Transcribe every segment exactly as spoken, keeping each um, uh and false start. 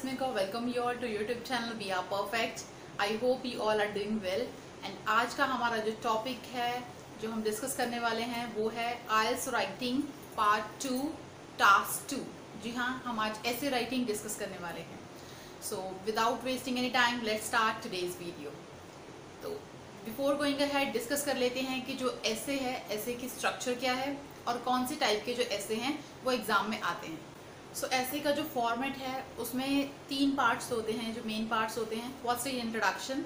Rashmika, welcome you all to YouTube channel we are perfect. I hope you all are doing well. And आज का हमारा जो topic है जो हम डिस्कस करने वाले हैं वो है IELTS writing part two task two. जी हाँ, हम आज ऐसे राइटिंग डिस्कस करने वाले हैं। So without wasting any time let's start today's video. तो बिफोर गोइंग अहेड डिस्कस कर लेते हैं कि जो ऐसे है, ऐसे की स्ट्रक्चर क्या है और कौन से टाइप के जो ऐसे हैं वो एग्ज़ाम में आते हैं। सो so, ऐसे का जो फॉर्मेट है उसमें तीन पार्ट्स होते हैं, जो मेन पार्ट्स होते हैं। First is introduction,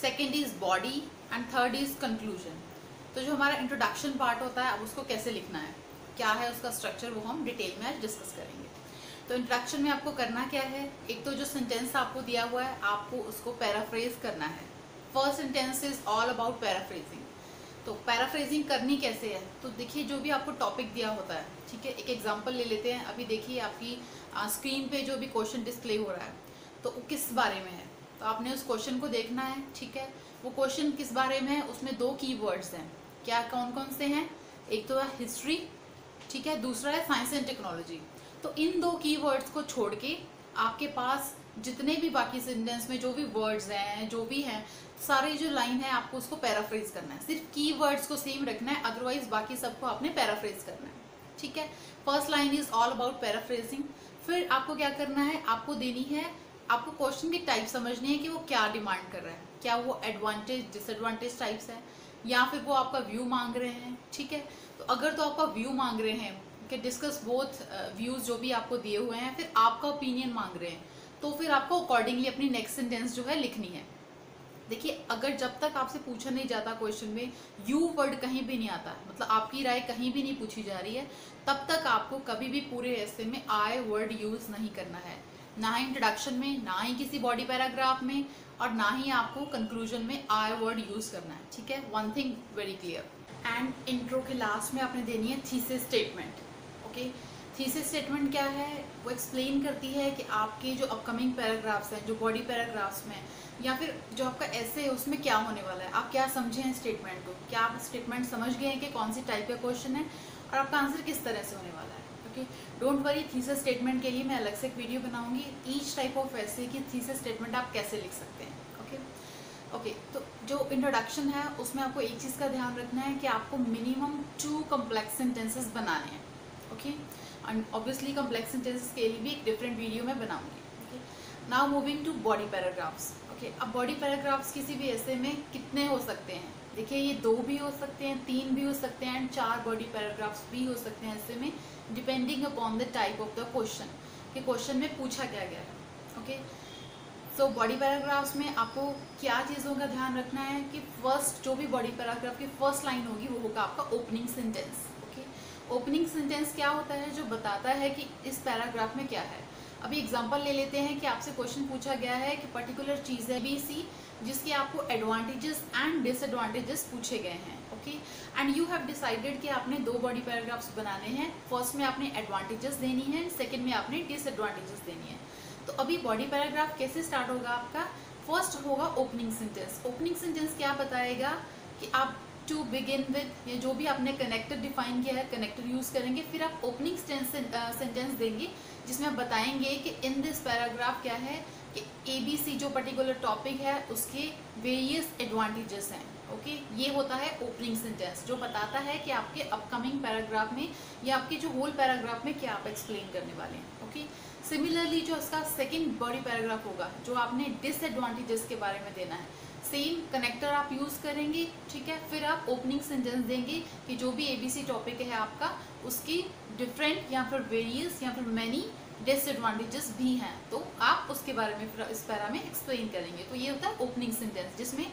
second is body and third is conclusion. तो जो हमारा इंट्रोडक्शन पार्ट होता है, अब उसको कैसे लिखना है, क्या है उसका स्ट्रक्चर, वो हम डिटेल में आज डिस्कस करेंगे। तो इंट्रोडक्शन में आपको करना क्या है, एक तो जो सेंटेंस आपको दिया हुआ है आपको उसको पैराफ्रेज करना है। First sentence is all about paraphrasing. तो पैराफ्रेजिंग करनी कैसे है, तो देखिए जो भी आपको टॉपिक दिया होता है, ठीक है, एक एग्जांपल ले लेते हैं। अभी देखिए आपकी स्क्रीन पे जो भी क्वेश्चन डिस्प्ले हो रहा है तो वो किस बारे में है, तो आपने उस क्वेश्चन को देखना है। ठीक है, वो क्वेश्चन किस बारे में है, उसमें दो कीवर्ड्स हैं। क्या कौन कौन से हैं, एक तो है हिस्ट्री, ठीक है, दूसरा है साइंस एंड टेक्नोलॉजी। तो इन दो कीवर्ड्स को छोड़ के आपके पास जितने भी बाकी सेंटेंस में जो भी वर्ड्स हैं, जो भी हैं, सारी जो लाइन है आपको उसको पैराफ्रेज करना है। सिर्फ कीवर्ड्स को सेम रखना है, अदरवाइज बाकी सबको आपने पैराफ्रेज करना है। ठीक है, first line is all about paraphrasing. फिर आपको क्या करना है, आपको देनी है, आपको क्वेश्चन की टाइप समझनी है कि वो क्या डिमांड कर रहा है, क्या वो एडवांटेज डिसएडवांटेज टाइप्स है या फिर वो आपका व्यू मांग रहे हैं। ठीक है, तो अगर तो आपका व्यू मांग रहे हैं कि डिस्कस बोथ व्यूज़ जो भी आपको दिए हुए हैं, फिर आपका ओपिनियन मांग रहे हैं, तो फिर आपको अकॉर्डिंगली अपनी नेक्स्ट सेंटेंस जो है लिखनी है। देखिए अगर जब तक आपसे पूछा नहीं जाता क्वेश्चन में यू वर्ड कहीं भी नहीं आता, मतलब आपकी राय कहीं भी नहीं पूछी जा रही है, तब तक आपको कभी भी पूरे ऐसे में आई वर्ड यूज़ नहीं करना है, ना ही इंट्रोडक्शन में, ना ही किसी बॉडी पैराग्राफ में, और ना ही आपको कंक्लूजन में आई वर्ड यूज़ करना है। ठीक है, one thing very clear. And intro के लास्ट में आपने देनी है thesis statement. Okay, thesis statement क्या है, वो एक्सप्लेन करती है कि आपके जो अपकमिंग पैराग्राफ्स हैं, जो बॉडी पैराग्राफ्स में या फिर जो आपका ऐसे है उसमें क्या होने वाला है, आप क्या समझे हैं स्टेटमेंट को, क्या आप स्टेटमेंट समझ गए हैं कि कौन सी टाइप का क्वेश्चन है और आपका आंसर किस तरह से होने वाला है। Okay, don't worry, thesis statement के लिए मैं अलग से एक वीडियो बनाऊंगी, ईच टाइप ऑफ ऐसे की थीसिस स्टेटमेंट आप कैसे लिख सकते हैं। ओके ओके तो जो इंट्रोडक्शन है उसमें आपको एक चीज़ का ध्यान रखना है कि आपको मिनिमम टू कम्प्लेक्स सेंटेंसेस बनाने हैं। Okay, and obviously complex sentences के लिए भी एक डिफरेंट वीडियो में बनाऊंगी। Okay, now moving to body paragraphs. Okay, अब बॉडी पैराग्राफ्स किसी भी ऐसे में कितने हो सकते हैं, देखिए ये दो भी हो सकते हैं, तीन भी हो सकते हैं, एंड चार बॉडी पैराग्राफ्स भी हो सकते हैं ऐसे में, depending upon the type of the question कि क्वेश्चन में पूछा क्या गया है। ओके, सो बॉडी पैराग्राफ्स में आपको क्या चीज़ों का ध्यान रखना है कि फर्स्ट जो भी बॉडी पैराग्राफ की फर्स्ट लाइन होगी वो होगा आपका ओपनिंग सेंटेंस। ओपनिंग सेंटेंस क्या होता है, जो बताता है कि इस पैराग्राफ में क्या है। अभी एग्जांपल ले लेते हैं कि आपसे क्वेश्चन पूछा गया है कि पर्टिकुलर चीज़ है बी सी जिसके आपको एडवांटेजेस एंड डिसएडवांटेजेस पूछे गए हैं। Okay, and you have decided कि आपने दो बॉडी पैराग्राफ्स बनाने हैं, फर्स्ट में आपने एडवांटेजेस देनी है, सेकेंड में आपने डिसएडवांटेजेस देनी है। तो अभी बॉडी पैराग्राफ कैसे स्टार्ट होगा, आपका फर्स्ट होगा ओपनिंग सेंटेंस। ओपनिंग सेंटेंस क्या बताएगा कि आप टू बिगिन विथ, ये जो भी आपने कनेक्टर डिफाइन किया है कनेक्टर यूज़ करेंगे, फिर आप ओपनिंग सेंटेंस देंगे जिसमें आप बताएंगे कि इन दिस पैराग्राफ क्या है कि ए बी सी जो पर्टिकुलर टॉपिक है उसके वेरियस एडवांटेजेस हैं। ओके, ये होता है ओपनिंग सेंटेंस, जो बताता है कि आपके अपकमिंग पैराग्राफ में या आपके जो होल पैराग्राफ में क्या आप एक्सप्लेन करने वाले हैं। ओके, सिमिलरली जो उसका सेकेंड बॉडी पैराग्राफ होगा जो आपने डिसएडवांटेजेस के बारे में देना है, सेम कनेक्टर आप यूज़ करेंगे। ठीक है, फिर आप ओपनिंग सेंटेंस देंगे कि जो भी एबीसी टॉपिक है आपका उसकी डिफरेंट या फिर वेरियस या फिर मैनी डिसएडवांटेजेस भी हैं, तो आप उसके बारे में फिर इस पैरा में एक्सप्लेन करेंगे। तो ये होता है ओपनिंग सेंटेंस, जिसमें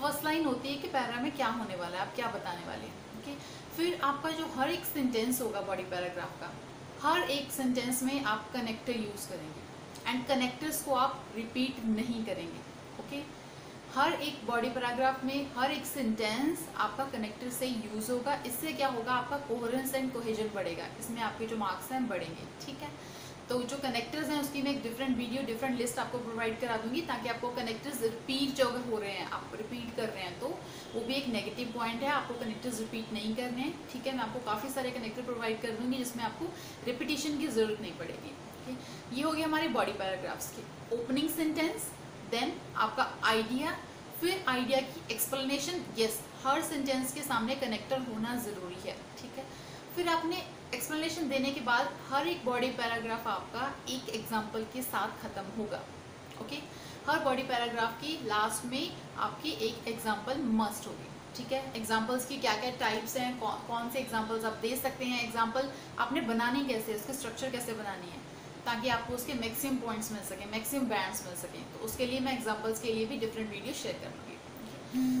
फर्स्ट लाइन होती है कि पैरा में क्या होने वाला है, आप क्या बताने वाले हैं। ओके, फिर आपका जो हर एक सेंटेंस होगा बॉडी पैराग्राफ का, हर एक सेंटेंस में आप कनेक्टर यूज़ करेंगे, एंड कनेक्टर्स को आप रिपीट नहीं करेंगे। ओके, हर एक बॉडी पैराग्राफ में हर एक सेंटेंस आपका कनेक्टर से यूज़ होगा, इससे क्या होगा, आपका कोहेरेंस एंड कोहेजन बढ़ेगा, इसमें आपके जो मार्क्स हैं बढ़ेंगे। ठीक है, तो जो कनेक्टर्स हैं उसकी मैं एक डिफरेंट वीडियो डिफरेंट लिस्ट आपको प्रोवाइड करा दूंगी, ताकि आपको कनेक्टर्स रिपीट जो अगर हो रहे हैं, आप रिपीट कर रहे हैं तो वो भी एक नेगेटिव पॉइंट है, आपको कनेक्टर्स रिपीट नहीं करने हैं। ठीक है, मैं आपको काफ़ी सारे कनेक्टर प्रोवाइड कर दूँगी जिसमें आपको रिपीटिशन की ज़रूरत नहीं पड़ेगी। सकते हैं। ये हो गए हमारे बॉडी पैराग्राफ्स के ओपनिंग सेंटेंस, देन आपका आइडिया, फिर आइडिया की एक्सप्लेनेशन। यस, हर सेंटेंस के सामने कनेक्टर होना ज़रूरी है, ठीक है। फिर आपने एक्सप्लेनेशन देने के बाद हर एक बॉडी पैराग्राफ आपका एक एग्जाम्पल के साथ ख़त्म होगा। ओके, हर बॉडी पैराग्राफ की लास्ट में आपकी एक एग्जाम्पल मस्ट होगी, ठीक है। एग्जाम्पल्स की क्या क्या टाइप्स हैं, कौ, कौन से एग्जाम्पल्स आप दे सकते हैं, एग्जाम्पल आपने बनाने कैसे, उसके स्ट्रक्चर कैसे बनानी है ताकि आपको उसके मैक्सिमम पॉइंट्स मिल सकें, मैक्सिमम बैंड्स मिल सकें। तो उसके लिए मैं एग्जाम्पल्स के लिए भी डिफरेंट वीडियो शेयर करूँगी।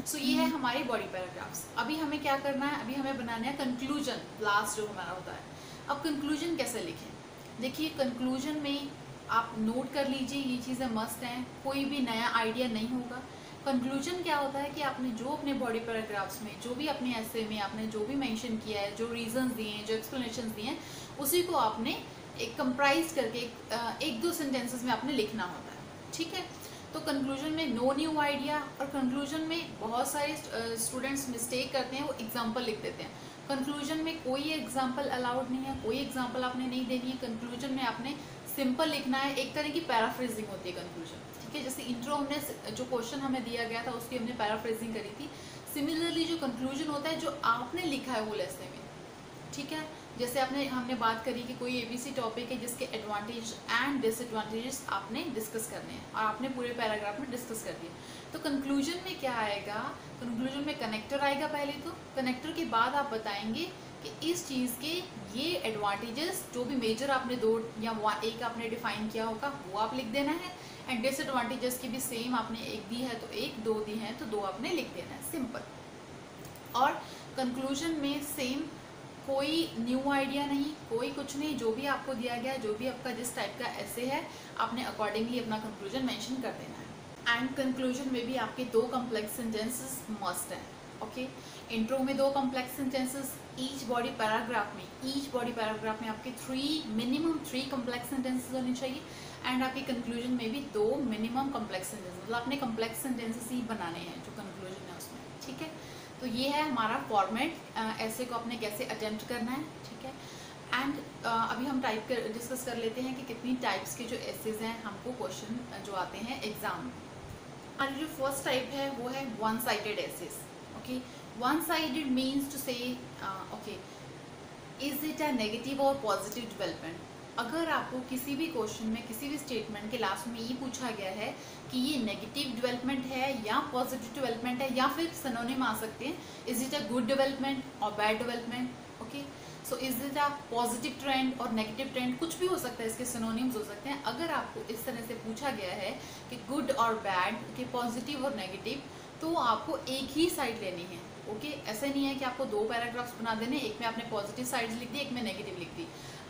सो so, ये है हमारी बॉडी पैराग्राफ्स। अभी हमें क्या करना है, अभी हमें बनाना है कंक्लूजन, लास्ट जो हमारा होता है। अब कंक्लूजन कैसे लिखें, देखिए कंक्लूजन में आप नोट कर लीजिए, ये चीज़ें मस्ट हैं, कोई भी नया आइडिया नहीं होगा। कंक्लूजन क्या होता है कि आपने जो अपने बॉडी पैराग्राफ्स में, जो भी अपने ऐसे में आपने जो भी मेंशन किया है, जो रीजंस दिए हैं, जो एक्सप्लेनेशंस दिए हैं, उसी को आपने एक कंप्राइज करके एक, एक दो सेंटेंसेस में आपने लिखना होता है, ठीक है। तो कंक्लूजन में नो न्यू आइडिया, और कंक्लूजन में बहुत सारे स्टूडेंट्स मिस्टेक करते हैं, वो एग्जाम्पल लिख देते हैं। कंक्लूजन में कोई एग्जाम्पल अलाउड नहीं है, कोई एग्जाम्पल आपने नहीं देनी है। कंक्लूजन में आपने सिंपल लिखना है, एक तरह की पैराफ्रेजिंग होती है कंक्लूजन, ठीक है। जैसे इंट्रो हमने जो क्वेश्चन हमें दिया गया था उसकी हमने पैराफ्रेजिंग करी थी, सिमिलरली जो कंक्लूजन होता है जो आपने लिखा है वो लेसन में, ठीक है। जैसे आपने हमने बात करी कि कोई एबीसी टॉपिक है जिसके एडवांटेज एंड डिसएडवांटेजेस आपने डिस्कस करने हैं, और आपने पूरे पैराग्राफ में डिस्कस कर दिए। तो कंक्लूजन में क्या आएगा, कंक्लूजन में कनेक्टर आएगा पहले, तो कनेक्टर के बाद आप बताएंगे कि इस चीज़ के ये एडवांटेजेस, जो भी मेजर आपने दो या एक आपने डिफाइन किया होगा वो आप लिख देना है, एंड डिसएडवांटेजेस की भी सेम, आपने एक दी है तो एक, दो दी है तो दो आपने लिख देना है, सिंपल। और कंक्लूजन में सेम, कोई न्यू आइडिया नहीं, कोई कुछ नहीं, जो भी आपको दिया गया, जो भी आपका जिस टाइप का ऐसे है, आपने अकॉर्डिंगली अपना कंक्लूजन मेंशन कर देना है। एंड कंक्लूजन में भी आपके दो कॉम्प्लेक्स सेंटेंसेस मस्ट हैं, ओके। इंट्रो में दो complex sentences, each body paragraph में ईच बॉडी पैराग्राफ में आपके three minimum three complex sentences होने चाहिए, एंड आपके कंक्लूजन में भी दो मिनिमम कॉम्प्लेक्स सेंटेंसेस, मतलब आपने कॉम्प्लेक्स सेंटेंसेस ही बनाने हैं जो कंक्लूजन है उसमें, ठीक है। तो ये है हमारा फॉर्मेट, ऐसे को आपने कैसे अटेम्प्ट करना है, ठीक है। एंड uh, अभी हम टाइप कर डिस्कस कर लेते हैं कि कितनी टाइप्स के जो एसेज हैं हमको क्वेश्चन जो आते हैं एग्जाम में। हमारी जो फर्स्ट टाइप है वो है one sided essays, okay. One sided means to say okay, is it a negative और पॉजिटिव डेवलपमेंट। अगर आपको किसी भी क्वेश्चन में, किसी भी स्टेटमेंट के लास्ट में ये पूछा गया है कि ये नेगेटिव डेवलपमेंट है या पॉजिटिव डेवलपमेंट है, या फिर सिनोनिम आ सकते हैं, is it a good development और bad development, okay. So is it a positive trend और नेगेटिव ट्रेंड, कुछ भी हो सकता है, इसके सिनोनिम्स हो सकते हैं। अगर आपको इस तरह से पूछा गया है कि गुड और बैड, कि पॉजिटिव और नेगेटिव, तो आपको एक ही साइड लेनी है, ओके। ऐसे नहीं है कि आपको दो पैराग्राफ्स बना देने, एक में आपने पॉजिटिव साइड्स लिख दी, एक में नेगेटिव लिख दी।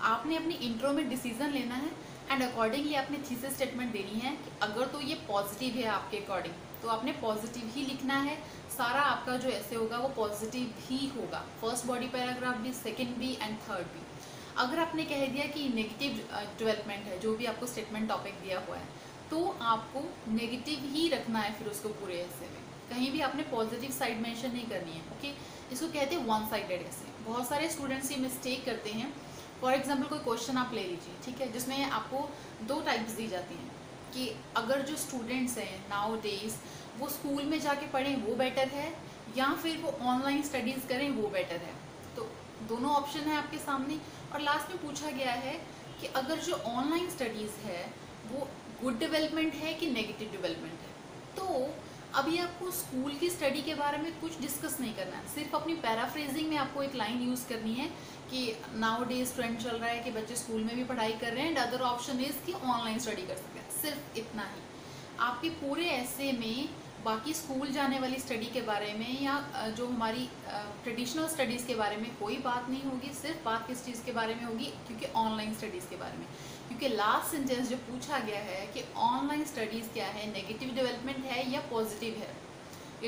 आपने अपनी इंट्रो में डिसीजन लेना है, एंड अकॉर्डिंगली आपने थीसिस स्टेटमेंट देनी है कि अगर तो ये पॉजिटिव है आपके अकॉर्डिंग, तो आपने पॉजिटिव ही लिखना है। सारा आपका जो ऐसे होगा वो पॉजिटिव ही होगा, फर्स्ट बॉडी पैराग्राफ भी, सेकेंड भी, एंड थर्ड भी। अगर आपने कह दिया कि नेगेटिव डेवलपमेंट है, जो भी आपको स्टेटमेंट टॉपिक दिया हुआ है, तो आपको नेगेटिव ही रखना है फिर उसको पूरे ऐसे में, कहीं भी आपने पॉजिटिव साइड मेंशन नहीं करनी है, ओके। इसको कहते हैं वन साइडेड ऐसे। बहुत सारे स्टूडेंट्स ये मिस्टेक करते हैं। फॉर एग्जांपल कोई क्वेश्चन आप ले लीजिए, ठीक है, जिसमें आपको दो टाइप्स दी जाती हैं कि अगर जो स्टूडेंट्स हैं नाउ डेज, वो स्कूल में जाके पढ़ें वो बेटर है, या फिर वो ऑनलाइन स्टडीज़ करें वो बेटर है। तो दोनों ऑप्शन है आपके सामने, और लास्ट में पूछा गया है कि अगर जो ऑनलाइन स्टडीज़ है वो गुड डेवलपमेंट है कि नेगेटिव डेवलपमेंट है। तो अभी आपको स्कूल की स्टडी के बारे में कुछ डिस्कस नहीं करना है, सिर्फ अपनी पैराफ्रेजिंग में आपको एक लाइन यूज़ करनी है कि नाउ डेज ट्रेंड चल रहा है कि बच्चे स्कूल में भी पढ़ाई कर रहे हैं, एंड अदर ऑप्शन इज़ कि ऑनलाइन स्टडी कर सकते हैं, सिर्फ इतना ही। आपके पूरे ऐसे में बाकी स्कूल जाने वाली स्टडी के बारे में या जो हमारी ट्रेडिशनल स्टडीज़ के बारे में कोई बात नहीं होगी, सिर्फ बात किस चीज़ के बारे में होगी, क्योंकि ऑनलाइन स्टडीज़ के बारे में, क्योंकि लास्ट सेंटेंस जो पूछा गया है कि ऑनलाइन स्टडीज़ क्या है, नेगेटिव डेवलपमेंट है या पॉजिटिव है,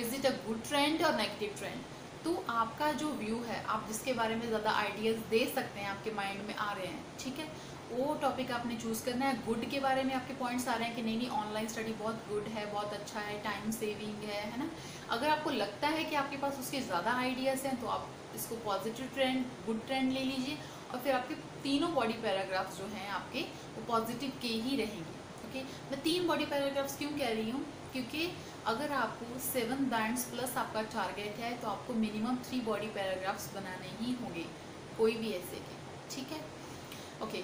is it a good trend और नेगेटिव ट्रेंड। तो आपका जो व्यू है, आप जिसके बारे में ज़्यादा आइडियाज़ दे सकते हैं, आपके माइंड में आ रहे हैं, ठीक है, वो टॉपिक आपने चूज़ करना है। गुड के बारे में आपके पॉइंट्स आ रहे हैं कि नहीं नहीं ऑनलाइन स्टडी बहुत गुड है, बहुत अच्छा है, टाइम सेविंग है, है ना। अगर आपको लगता है कि आपके पास उसके ज़्यादा आइडियाज़ हैं, तो आप इसको पॉजिटिव ट्रेंड, गुड ट्रेंड ले लीजिए और फिर आपके तीनों बॉडी पैराग्राफ्स जो हैं आपके वो पॉजिटिव के ही रहेंगे। ओके, मैं तीन बॉडी पैराग्राफ्स क्यों कह रही हूँ, क्योंकि अगर आपको सेवन बैंड्स प्लस आपका टारगेट है तो आपको मिनिमम थ्री बॉडी पैराग्राफ्स बनाने ही होंगे, कोई भी ऐसे के, ठीक है। ओके,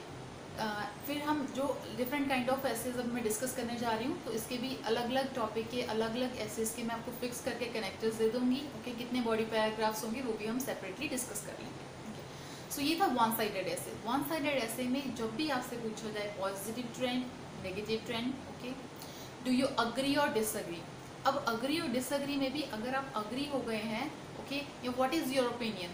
आ, फिर हम जो डिफरेंट काइंड ऑफ एसेज अब मैं डिस्कस करने जा रही हूँ तो इसके भी अलग अलग टॉपिक के अलग अलग एसेज के मैं आपको फिक्स करके कनेक्टर्स दे दूँगी। ओके, कितने बॉडी पैराग्राफ्स होंगे वो भी हम सेपरेटली डिस्कस कर लेंगे। सो so, ये था one sided essay. One sided essay में जब भी आपसे पूछा जाए positive trend, negative trend, okay, do you agree और डिसअग्री। अब अग्री और डिसअग्री में भी अगर आप अग्री हो गए हैं, ओके, या व्हाट इज़ योर ओपिनियन,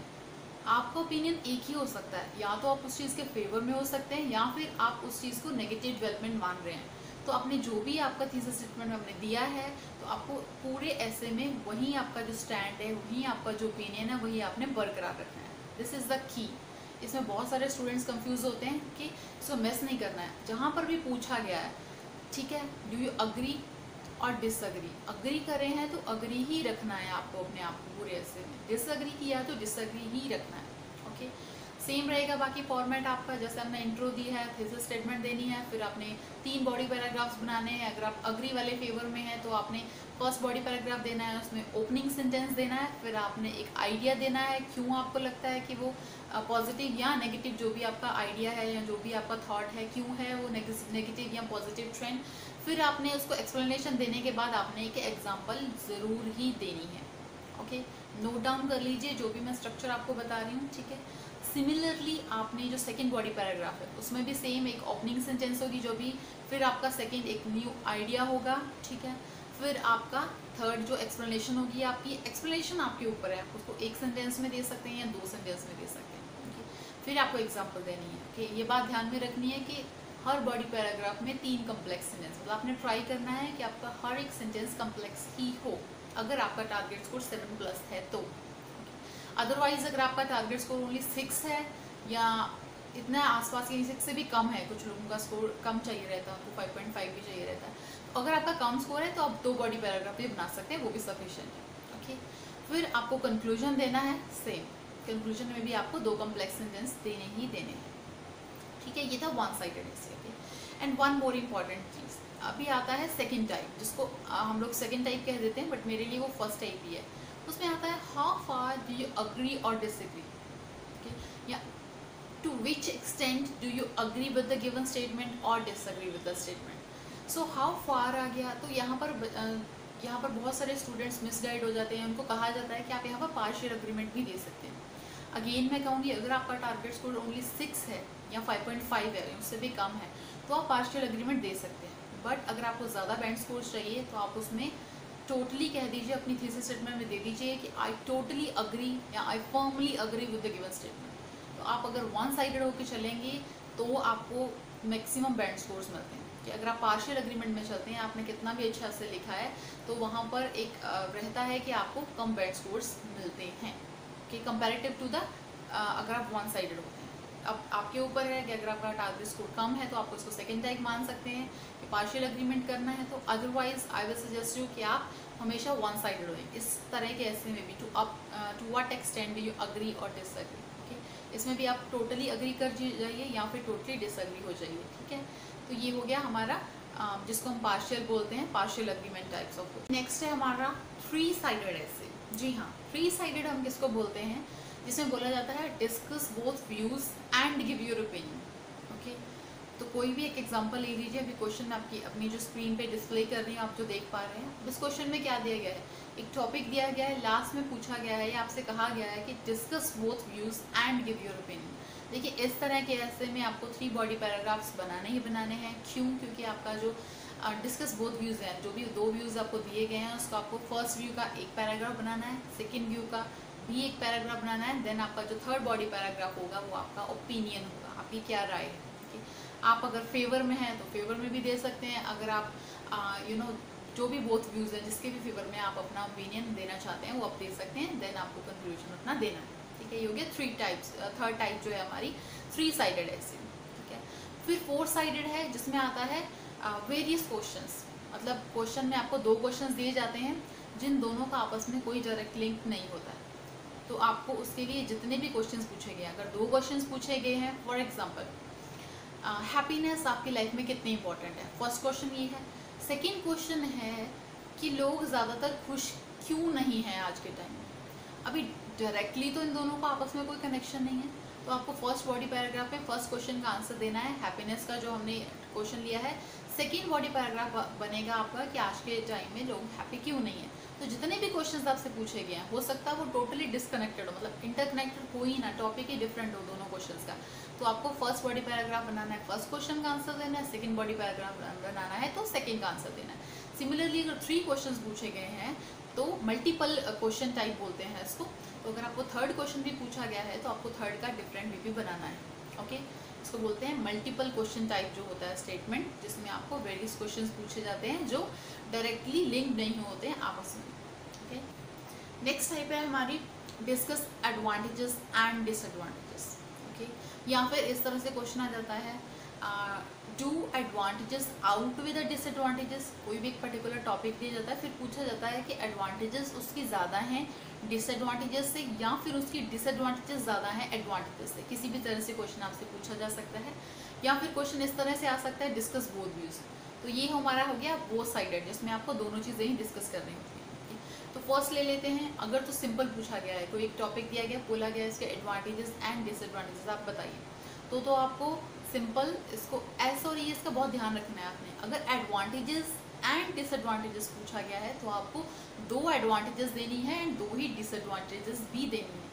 आपका ओपिनियन एक ही हो सकता है, या तो आप उस चीज़ के फेवर में हो सकते हैं या फिर आप उस चीज़ को नेगेटिव डेवलपमेंट मान रहे हैं। तो आपने जो भी आपका थीसिस स्टेटमेंट हमने दिया है तो आपको पूरे ऐसे में वहीं आपका जो स्टैंड है, वहीं आपका जो ओपिनियन है, वही आपने बरकरार रखना है। This is the key. इसमें बहुत सारे स्टूडेंट्स कंफ्यूज होते हैं कि इसको मिस नहीं करना है, जहाँ पर भी पूछा गया है, ठीक है, डू यू अग्री और डिसअग्री। अग्री कर रहे हैं तो अग्री ही रखना है आपको अपने आप को पूरे ऐसे में, डिसअग्री किया तो डिसअग्री ही रखना है। ओके, सेम रहेगा बाकी फॉर्मेट आपका, जैसे हमने इंट्रो दी है, थीसिस स्टेटमेंट देनी है, फिर आपने तीन बॉडी पैराग्राफ्स बनाने हैं। अगर आप अग्री वाले फेवर में हैं तो आपने फर्स्ट बॉडी पैराग्राफ देना है, उसमें ओपनिंग सेंटेंस देना है, फिर आपने एक आइडिया देना है क्यों आपको लगता है कि वो पॉजिटिव या नेगेटिव, जो भी आपका आइडिया है या जो भी आपका थॉट है, क्यों है वो नेगेटिव या पॉजिटिव ट्रेंड। फिर आपने उसको एक्सप्लेनेशन देने के बाद आपने एक एग्जाम्पल ज़रूर ही देनी है। ओके, नोट डाउन कर लीजिए जो भी मैं स्ट्रक्चर आपको बता रही हूँ, ठीक है। सिमिलरली आपने जो सेकंड बॉडी पैराग्राफ है उसमें भी सेम एक ओपनिंग सेंटेंस होगी जो भी, फिर आपका सेकंड एक न्यू आइडिया होगा, ठीक है, फिर आपका थर्ड जो एक्सप्लेनेशन होगी, आपकी एक्सप्लेनेशन आपके ऊपर है, आप उसको एक सेंटेंस में दे सकते हैं या दो सेंटेंस में दे सकते हैं। ओके, फिर आपको एग्जाम्पल देनी है। ओके, ये बात ध्यान में रखनी है कि हर बॉडी पैराग्राफ में तीन कम्प्लेक्स सेंटेंस, मतलब आपने ट्राई करना है कि आपका हर एक सेंटेंस कम्प्लेक्स ही हो, अगर आपका टारगेट स्कोर सेवन प्लस है तो। अदरवाइज अगर आपका टारगेट स्कोर ओनली सिक्स है या इतना आसपास के, सिक्स से भी कम है, कुछ लोगों का स्कोर कम चाहिए रहता है, उनको फाइव पॉइंट फाइव भी चाहिए रहता है, तो अगर आपका कम स्कोर है तो आप दो बॉडी पैराग्राफ भी बना सकते हैं, वो भी सफिशेंट है। ओके, फिर आपको कंक्लूजन देना है, सेम कंक्लूजन में भी आपको दो कम्प्लेक्स सेंटेंस देने ही देने हैं, ठीक है। ये था one sided essay. Okay, and one more important चीज़ अभी आता है सेकेंड टाइप, जिसको हम लोग सेकेंड टाइप कह देते हैं बट मेरे लिए वो फर्स्ट टाइप ही है। उसमें आता है how far do you agree और डिसएग्री, ओके, या to which extent do you agree with the given statement और disagree with the statement. So how far आ गया तो यहाँ पर यहाँ पर बहुत सारे स्टूडेंट्स मिसगाइड हो जाते हैं, उनको कहा जाता है कि आप यहाँ पर पार्शियल अग्रीमेंट भी दे सकते हैं। अगेन मैं कहूँगी अगर आपका टारगेट स्कोर ओनली सिक्स है या फाइव पॉइंट फाइव है, उससे भी कम है, तो आप पार्शियल अग्रीमेंट दे सकते हैं। बट अगर आपको ज़्यादा बैंड स्कोर चाहिए तो आप उसमें टोटली totally कह दीजिए, अपनी थीसिस स्टेटमेंट में दे दीजिए कि आई टोटली अग्री या I firmly agree with the given statement. तो आप अगर वन साइडेड होकर चलेंगे तो आपको मैक्सिमम बैंड स्कोर्स मिलते हैं। कि अगर आप पार्शियल अग्रीमेंट में चलते हैं, आपने कितना भी अच्छा से लिखा है, तो वहाँ पर एक रहता है कि आपको कम बैंड स्कोर्स मिलते हैं कि कंपेरेटिव टू द अगर आप वन साइडेड होते हैं। अब आपके ऊपर है कि अगर आपका टारगेट स्कोर कम है तो आप उसको सेकेंड टाइप मान सकते हैं कि पार्शियल अग्रीमेंट करना है तो। Otherwise I will suggest you कि आप हमेशा वन साइडेड होएं। इस तरह के ऐसे में भी to up to what extend do you agree और डिसअग्री, ओके, इसमें भी आप टोटली अग्री कर जाइए या फिर टोटली डिसअग्री हो जाइए, ठीक है। तो ये हो गया हमारा uh, जिसको हम पार्शियल बोलते हैं, partial agreement types of. Next है हमारा थ्री साइडेड ऐसे। जी हाँ, थ्री साइडेड हम किसको बोलते हैं, जिसमें बोला जाता है discuss both views and give your opinion. Okay, तो कोई भी एक एग्जांपल ले लीजिए। अभी क्वेश्चन में आपकी अपनी जो स्क्रीन पे डिस्प्ले कर रही है, आप जो देख पा रहे हैं, इस क्वेश्चन में क्या दिया गया है, एक टॉपिक दिया गया है, लास्ट में पूछा गया है, या आपसे कहा गया है कि discuss both views and give your opinion. देखिए, इस तरह के ऐसे में आपको थ्री बॉडी पैराग्राफ्स बनाने ही बनाने हैं। क्यों? क्योंकि आपका जो डिस्कस बोथ व्यूज़ हैं, जो भी दो व्यूज़ आपको दिए गए हैं, उसको आपको फर्स्ट व्यू का एक पैराग्राफ बनाना है, सेकेंड व्यू का भी एक पैराग्राफ बनाना है, देन आपका जो थर्ड बॉडी पैराग्राफ होगा वो आपका ओपिनियन होगा, आपकी क्या राय है। okay? आप अगर फेवर में हैं तो फेवर में भी दे सकते हैं, अगर आप यू नो you know, जो भी बोथ व्यूज़ हैं, जिसके भी फेवर में आप अपना ओपिनियन देना चाहते हैं वो आप दे सकते हैं, देन आपको कंक्लूजन अपना देना है, ठीक है। ये हो गया थ्री टाइप्स, थर्ड टाइप जो है हमारी थ्री साइडेड ऐसे, ठीक है। फिर फोर साइडेड है, जिसमें आता है वेरियस uh, क्वेश्चंस, मतलब क्वेश्चन में आपको दो क्वेश्चंस दिए जाते हैं जिन दोनों का आपस में कोई डायरेक्ट लिंक नहीं होता है, तो आपको उसके लिए जितने भी क्वेश्चंस पूछे गए, अगर दो क्वेश्चंस पूछे गए हैं, फॉर एग्जांपल हैप्पीनेस आपकी लाइफ में कितनी इंपॉर्टेंट है, फर्स्ट क्वेश्चन ये है। सेकेंड क्वेश्चन है कि लोग ज़्यादातर खुश क्यों नहीं हैं आज के टाइम में। अभी डायरेक्टली तो इन दोनों का आपस में कोई कनेक्शन नहीं है, तो आपको फर्स्ट बॉडी पैराग्राफ में फर्स्ट क्वेश्चन का आंसर देना है, हैप्पीनेस का जो हमने क्वेश्चन लिया है। सेकेंड बॉडी पैराग्राफ बनेगा आपका कि आज के टाइम में लोग हैप्पी क्यों नहीं है। तो जितने भी क्वेश्चंस आपसे पूछे गए हैं, हो सकता है वो टोटली डिसकनेक्टेड हो, मतलब इंटरकनेक्टेड हो ही ना, टॉपिक ही डिफरेंट हो दोनों क्वेश्चंस का। तो आपको फर्स्ट बॉडी पैराग्राफ बनाना है, फर्स्ट क्वेश्चन का आंसर देना है, सेकेंड बॉडी पैराग्राफ बनाना है तो सेकेंड का आंसर देना है। सिमिलरली अगर थ्री क्वेश्चन पूछे गए हैं तो मल्टीपल क्वेश्चन टाइप बोलते हैं इसको। तो अगर आपको थर्ड क्वेश्चन भी पूछा गया है तो आपको थर्ड का डिफरेंट रिव्यू बनाना है। ओके, इसको बोलते हैं मल्टीपल क्वेश्चन टाइप जो होता है स्टेटमेंट, जिसमें आपको वेरियस क्वेश्चन पूछे जाते हैं जो डायरेक्टली लिंक नहीं होते हैं आपस में। ओके, नेक्स्ट टाइप है हमारी discuss advantages and disadvantages. Okay, या फिर इस तरह से क्वेश्चन आ जाता है, do advantages out with the disadvantages. कोई भी एक पर्टिकुलर टॉपिक दिया जाता है, फिर पूछा जाता है कि एडवांटेजेस उसकी ज़्यादा हैं डिसएडवांटेजेस से, या फिर उसकी डिसएडवांटेजेस ज़्यादा हैं एडवांटेजेस से। किसी भी तरह से क्वेश्चन आपसे पूछा जा सकता है, या फिर क्वेश्चन इस तरह से आ सकता है, डिस्कस बोथ व्यूज। तो ये हमारा हो गया बोथ साइडेड, जिसमें आपको दोनों चीज़ें ही डिस्कस करनी होती हैं। तो फर्स्ट ले लेते हैं, अगर तो सिंपल पूछा गया है, कोई एक टॉपिक दिया गया, बोला गया इसके एडवांटेजेस एंड डिसएडवांटेजेस आप बताइए, तो तो आपको सिंपल इसको एस और ई एस का बहुत ध्यान रखना है आपने। अगर एडवांटेजेस एंड डिसएडवांटेजेस पूछा गया है तो आपको दो एडवांटेजेस देनी है एंड दो ही डिसएडवांटेजेस भी देनी है।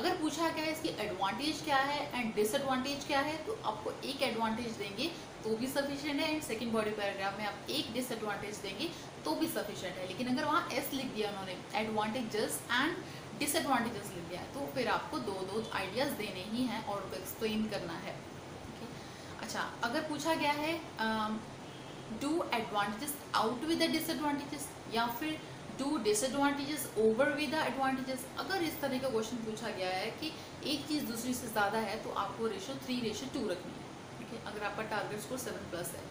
अगर पूछा गया है इसकी एडवांटेज क्या है एंड डिसएडवांटेज क्या है, तो आपको एक एडवांटेज देंगे तो भी सफिशिएंट है, एंड सेकेंड बॉडी पैराग्राफ में आप एक डिसएडवांटेज देंगे तो भी सफिशिएंट है। लेकिन अगर वहाँ एस लिख दिया उन्होंने, एडवांटेजेस एंड डिसएडवांटेजेस लिख दिया, तो फिर आपको दो दो आइडियाज़ देने ही हैं और एक्सप्लेन करना है। अच्छा, अगर पूछा गया है do advantages out with the disadvantages, या फिर do disadvantages over with the advantages. अगर इस तरह का क्वेश्चन पूछा गया है कि एक चीज़ दूसरी से ज़्यादा है, तो आपको रेशो थ्री रेशो टू रखनी है। ठीक है, अगर आपका टारगेट स्कोर सेवन प्लस है,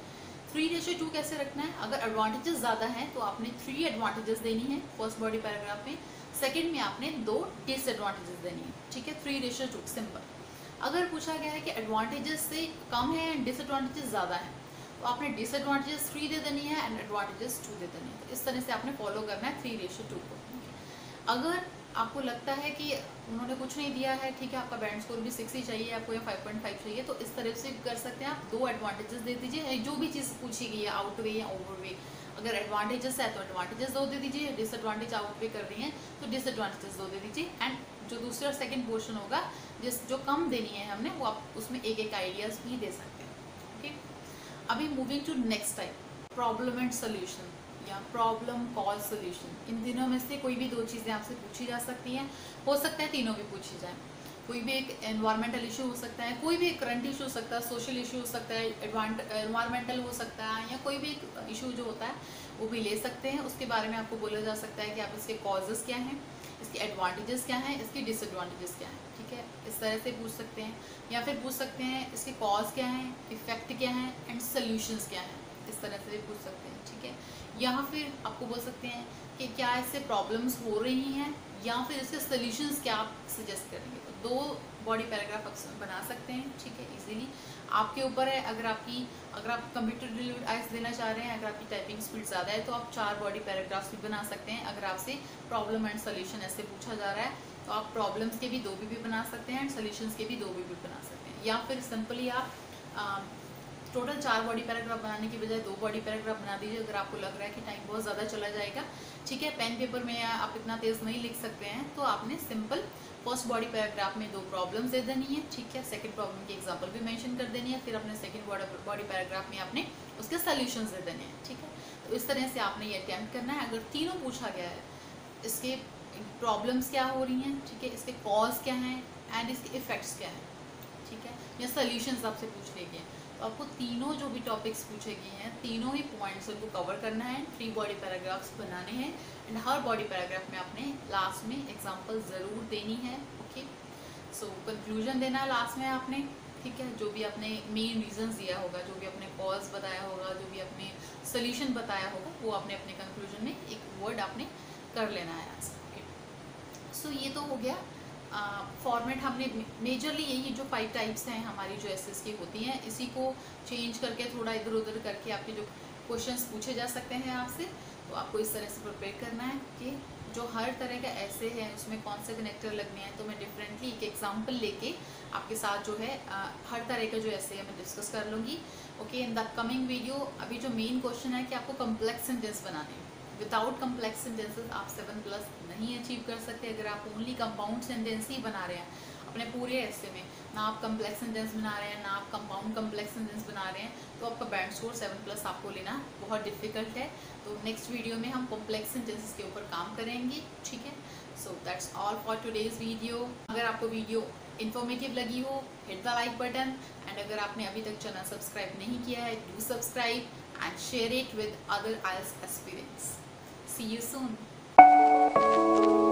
थ्री रेशो टू कैसे रखना है? अगर एडवांटेजेस ज़्यादा हैं तो आपने थ्री एडवांटेजेस देनी है फर्स्ट बॉडी पैराग्राफ में, सेकेंड में आपने दो डिसएडवांटेजेस देनी है। ठीक है, थ्री रेशो टू सिंपल। अगर पूछा गया है कि एडवांटेजेस से कम है एंड डिसएडवांटेजेस ज़्यादा है, तो आपने डिसएडवांटेजेस थ्री दे देनी है एंड एडवांटेजेस टू दे देनी है। तो इस तरह से आपने फॉलो करना है थ्री रेशो टू को। अगर आपको लगता है कि उन्होंने कुछ नहीं दिया है, ठीक है, आपका बैंड स्कोर भी सिक्स ही चाहिए आपको या फाइव पॉइंट फाइव चाहिए, तो इस तरह से कर सकते हैं आप, दो एडवांटेजेस दे दीजिए जो भी चीज़ पूछी गई है, आउट वे या ओवर वे। अगर एडवांटेजेस है तो एडवांटेजेस दो दे दीजिए, डिसएडवांटेज आउट वे कर रही हैं तो डिसएडवांटेजेस दो दे दीजिए, एंड जो दूसरा सेकंड पोर्शन होगा जिस जो कम देनी है हमने, वो आप उसमें एक एक आइडियाज़ भी दे सकते हैं। ओके, अभी moving to next type, problem and solution या प्रॉब्लम कॉज सोल्यूशन। इन दिनों में से कोई भी दो चीज़ें आपसे पूछी जा सकती हैं, हो सकता है तीनों भी पूछी जाएँ। कोई भी एक एनवायरमेंटल इशू हो सकता है, कोई भी एक करंट इशू हो सकता है, सोशल इशू हो सकता है, एनवायरमेंटल हो सकता है, या कोई भी एक इशू जो होता है वो भी ले सकते हैं। उसके बारे में आपको बोला जा सकता है कि आप इसके कॉजेज़ क्या हैं, इसके एडवांटेजेस क्या हैं, इसके डिसएडवांटेजेस क्या हैं। ठीक है, इस तरह से पूछ सकते हैं, या फिर पूछ सकते हैं इसके कॉज क्या हैं, इफेक्ट क्या हैं एंड सोल्यूशंस क्या हैं, इस तरह से भी पूछ सकते हैं। ठीक है, या फिर आपको बोल सकते हैं कि क्या इससे प्रॉब्लम्स हो रही हैं, या फिर इसके सोल्यूशंस क्या आप सजेस्ट करेंगे। तो दो बॉडी पैराग्राफ आप बना सकते हैं। ठीक है, इजीली आपके ऊपर है, अगर आपकी अगर आप कंप्यूटर रिलेटेड आइल्स देना चाह रहे हैं, अगर आपकी टाइपिंग स्पीड ज़्यादा है तो आप चार बॉडी पैराग्राफ्स भी बना सकते हैं। अगर आपसे प्रॉब्लम एंड सोल्यूशन ऐसे पूछा जा रहा है तो आप प्रॉब्लम्स के भी दो भी, भी बना सकते हैं एंड सोल्यूशंस के भी दो भी, भी बना सकते हैं। या फिर सिंपली आप आ, टोटल चार बॉडी पैराग्राफ बनाने की बजाय दो बॉडी पैराग्राफ बना दीजिए, अगर आपको लग रहा है कि टाइम बहुत ज़्यादा चला जाएगा। ठीक है, पेन पेपर में आप इतना तेज़ नहीं लिख सकते हैं, तो आपने सिंपल फर्स्ट बॉडी पैराग्राफ में दो प्रॉब्लम्स दे देनी है। ठीक है, सेकंड प्रॉब्लम की एग्जांपल भी मेंशन कर देनी है, फिर अपने सेकंड बॉडी पैराग्राफ में आपने उसके सोल्यूशंस दे देने हैं। ठीक है, तो इस तरह से आपने ये अटैम्प्ट करना है। अगर तीनों पूछा गया है, इसके प्रॉब्लम्स क्या हो रही हैं, ठीक है, इसके कॉज क्या हैं एंड इसके इफेक्ट्स क्या हैं, ठीक है, या सोल्यूशंस आपसे पूछ लिए गए, आपको तीनों जो भी टॉपिक्स पूछे गए हैं तीनों ही पॉइंट्स को कवर करना है, थ्री बॉडी पैराग्राफ्स बनाने हैं एंड हर बॉडी पैराग्राफ में आपने लास्ट में एग्जांपल ज़रूर देनी है। ओके, सो कंक्लूजन देना है लास्ट में आपने। ठीक है, जो भी आपने मेन रीजंस दिया होगा, जो भी आपने कॉज बताया होगा, जो भी आपने सोल्यूशन बताया होगा, वो आपने अपने कंक्लूजन में एक वर्ड आपने कर लेना है। ओके, सो ये तो हो गया फॉर्मेट uh, हमने मेजरली यही जो फाइव टाइप्स हैं हमारी जो एसएस की होती हैं, इसी को चेंज करके थोड़ा इधर उधर करके आपके जो क्वेश्चंस पूछे जा सकते हैं आपसे, तो आपको इस तरह से प्रिपेयर करना है कि जो हर तरह का ऐसे है उसमें कौन से कनेक्टर लगने हैं। तो मैं डिफरेंटली एक एग्जांपल लेके आपके साथ जो है आ, हर तरह का जो ऐसे है मैं डिस्कस कर लूँगी। Okay, in the upcoming video. अभी जो मेन क्वेश्चन है कि आपको कम्प्लेक्स सेंटेंस बनाने हैं। विदाउट कम्प्लेक्स सेंटेंसेस आप सेवन प्लस नहीं अचीव कर सकते। अगर आप ओनली कंपाउंड सेंटेंस ही बना रहे हैं अपने पूरे ऐसे में, ना आप कम्प्लेक्स सेंटेंस बना रहे हैं ना आप कंपाउंड कम्प्लेक्स सेंटेंस बना रहे हैं, तो आपका बैंड स्कोर सेवन प्लस आपको लेना बहुत डिफिकल्ट है। तो नेक्स्ट वीडियो में हम कॉम्प्लेक्स सेंटेंसेस के ऊपर काम करेंगे, ठीक है। So that's all for today's video. अगर आपको वीडियो इन्फॉर्मेटिव लगी हो, hit the like button, and अगर आपने अभी तक चैनल सब्सक्राइब नहीं किया है, do subscribe and share it with other IELTS aspirants. See you soon.